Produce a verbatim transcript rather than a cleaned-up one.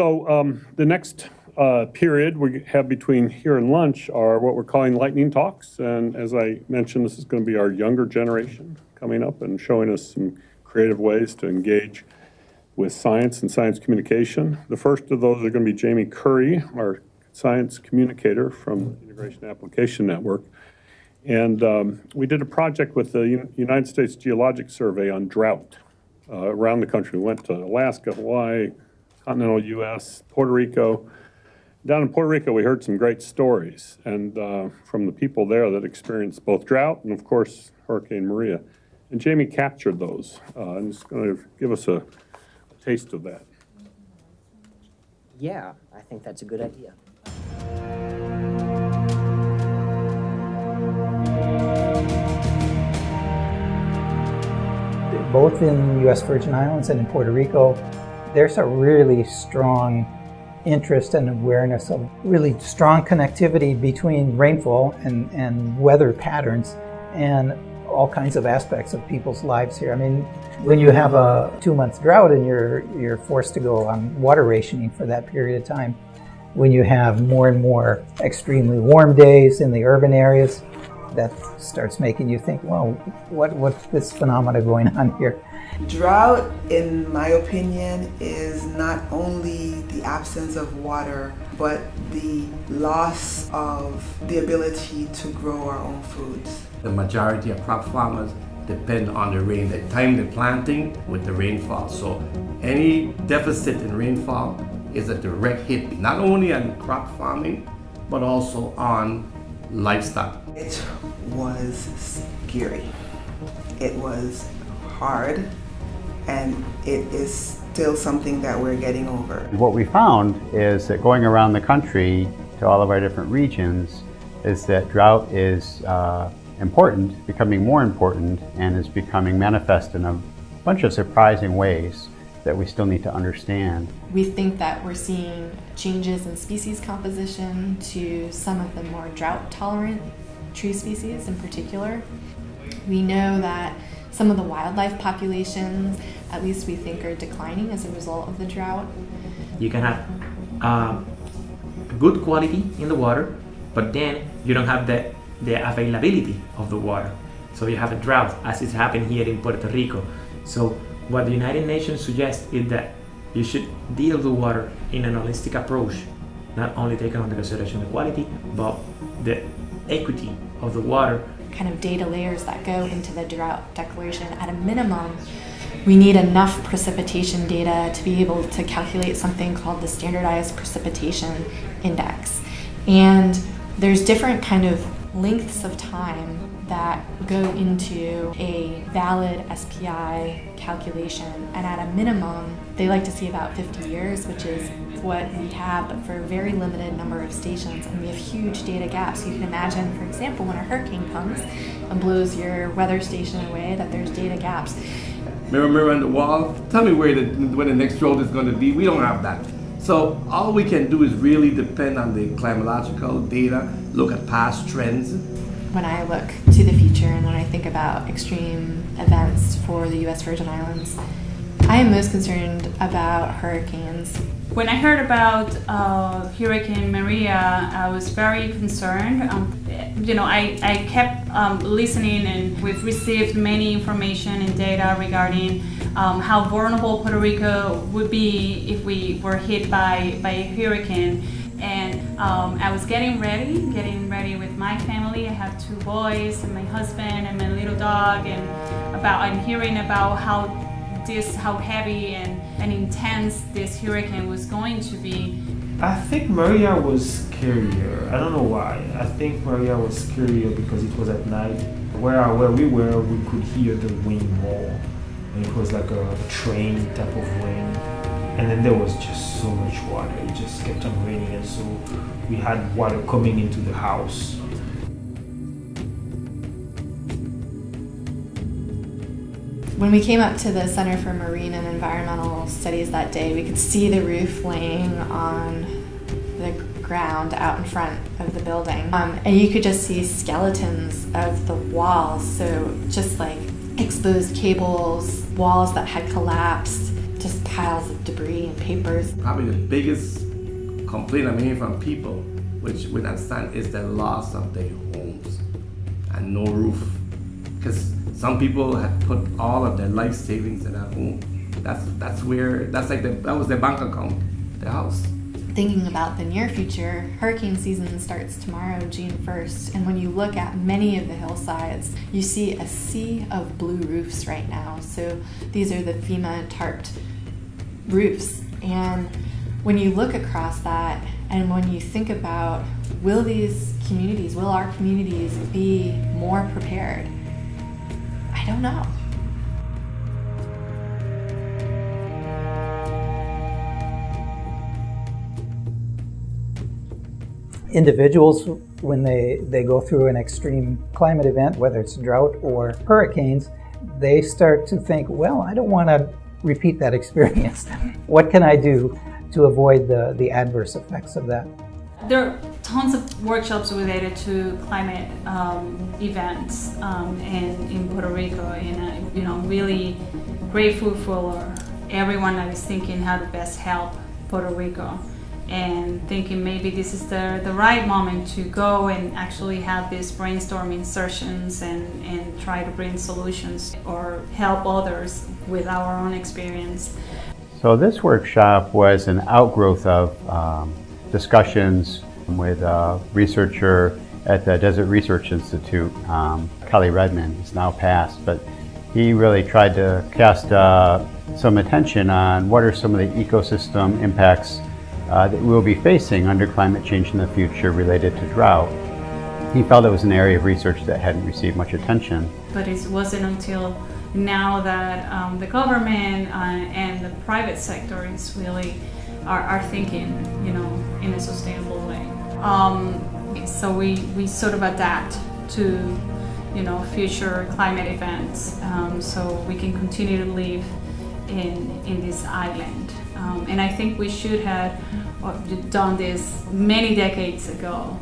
So um, the next uh, period we have between here and lunch are what we're calling lightning talks. And as I mentioned, this is going to be our younger generation coming up and showing us some creative ways to engage with science and science communication. The first of those are going to be Jamie Currie, our science communicator from the Integration Application Network. And um, we did a project with the United States Geological Survey on drought uh, around the country. We went to Alaska, Hawaii, continental U S, Puerto Rico. Down in Puerto Rico, we heard some great stories and uh, from the people there that experienced both drought and, of course, Hurricane Maria. And Jamie captured those uh, and is going to give us a taste of that. Yeah, I think that's a good idea. Both in U S Virgin Islands and in Puerto Rico, there's a really strong interest and awareness of really strong connectivity between rainfall and, and weather patterns and all kinds of aspects of people's lives here. I mean, when you have a two-month drought and you're, you're forced to go on water rationing for that period of time, when you have more and more extremely warm days in the urban areas, that starts making you think, well, what, what's this phenomena going on here? Drought, in my opinion, is not only the absence of water, but the loss of the ability to grow our own foods. The majority of crop farmers depend on the rain. They time the planting with the rainfall. So any deficit in rainfall is a direct hit, not only on crop farming, but also on livestock. It was scary. It was hard, and it is still something that we're getting over. What we found is that going around the country to all of our different regions is that drought is uh, important, becoming more important, and is becoming manifest in a bunch of surprising ways that we still need to understand. We think that we're seeing changes in species composition to some of the more drought-tolerant tree species in particular. We know that some of the wildlife populations, at least we think, are declining as a result of the drought. You can have uh, good quality in the water, but then you don't have the, the availability of the water. So you have a drought, as it's happened here in Puerto Rico. So what the United Nations suggests is that you should deal with water in an holistic approach, not only taking into consideration the quality, but the equity of the water. Kind of data layers that go into the drought declaration. At a minimum, we need enough precipitation data to be able to calculate something called the standardized precipitation index. And there's different kind of lengths of time that go into a valid S P I calculation, and at a minimum, they like to see about fifty years, which is what we have, but for a very limited number of stations, and we have huge data gaps. You can imagine, for example, when a hurricane comes and blows your weather station away, that there's data gaps. Mirror, mirror on the wall, tell me where the, where the next drought is going to be. We don't have that. So all we can do is really depend on the climatological data, look at past trends. When I look to the future and when I think about extreme events for the U S Virgin Islands, I am most concerned about hurricanes. When I heard about uh, Hurricane Maria, I was very concerned. Um, you know, I, I kept um, listening, and we've received many information and data regarding um, how vulnerable Puerto Rico would be if we were hit by, by a hurricane. And um, I was getting ready, getting ready with my family. I have two boys and my husband and my little dog, and about and hearing about how this, how heavy and, and intense this hurricane was going to be. I think Maria was scarier. I don't know why. I think Maria was scarier because it was at night. Where, where we were, we could hear the wind more. And it was like a train type of wind. And then there was just so much water. It just kept on raining, and so we had water coming into the house. When we came up to the Center for Marine and Environmental Studies that day, we could see the roof laying on the ground out in front of the building. Um, and you could just see skeletons of the walls, so just like exposed cables, walls that had collapsed. just piles of debris and papers. Probably the biggest complaint I'm hearing from people, which we understand, is the loss of their homes and no roof. Because some people had put all of their life savings in that home. That's that's where that's like the, that was their bank account, their house. Thinking about the near future, hurricane season starts tomorrow, June first, and when you look at many of the hillsides, you see a sea of blue roofs right now. So these are the FEMA tarped roofs, and when you look across that, and when you think about, will these communities, will our communities be more prepared? I don't know. Individuals, when they, they go through an extreme climate event, whether it's drought or hurricanes, they start to think, well, I don't want to repeat that experience. What can I do to avoid the, the adverse effects of that? There are tons of workshops related to climate um, events um, in, in Puerto Rico, and I'm you know, really grateful for everyone that is thinking how to best help Puerto Rico, and thinking maybe this is the, the right moment to go and actually have these brainstorming sessions and, and try to bring solutions or help others with our own experience. So this workshop was an outgrowth of um, discussions with a researcher at the Desert Research Institute, um, Kelly Redman, who's now passed, but he really tried to cast uh, some attention on what are some of the ecosystem impacts Uh, that we'll be facing under climate change in the future related to drought. He felt it was an area of research that hadn't received much attention. But it wasn't until now that um, the government uh, and the private sector is really are, are thinking, you know, in a sustainable way. Um, so we, we sort of adapt to, you know, future climate events, um, so we can continue to live in, in this island. Um, and I think we should have done this many decades ago.